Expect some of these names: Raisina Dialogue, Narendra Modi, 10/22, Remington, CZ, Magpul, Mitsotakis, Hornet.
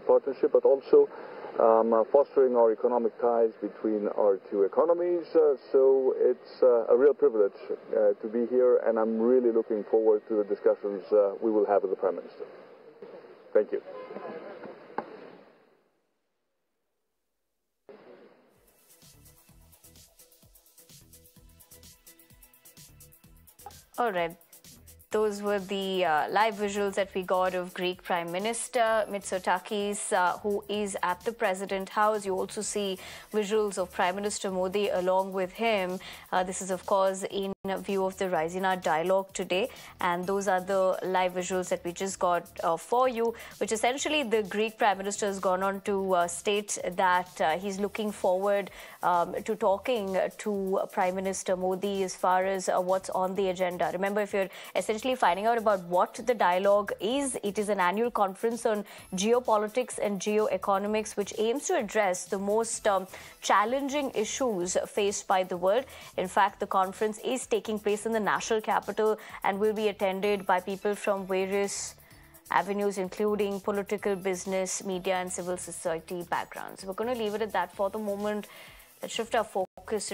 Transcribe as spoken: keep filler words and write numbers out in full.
partnership, but also um, uh, fostering our economic ties between our two economies. Uh, so it's uh, a real privilege uh, to be here, and I'm really looking forward to the discussions uh, we will have with the Prime Minister. Thank you. All right. Those were the uh, live visuals that we got of Greek Prime Minister Mitsotakis, uh, who is at the President House. You also see visuals of Prime Minister Modi along with him. Uh, this is, of course, in view of the Raisina Dialogue today. And those are the live visuals that we just got uh, for you, which essentially the Greek Prime Minister has gone on to uh, state that uh, he's looking forward um, to talking to Prime Minister Modi as far as uh, what's on the agenda. Remember, if you're essentially finding out about what the dialogue is, it is an annual conference on geopolitics and geoeconomics, which aims to address the most um, challenging issues faced by the world. In fact, the conference is taking place in the national capital and will be attended by people from various avenues, including political, business, media, and civil society backgrounds. We're going to leave it at that for the moment. Let's shift our focus.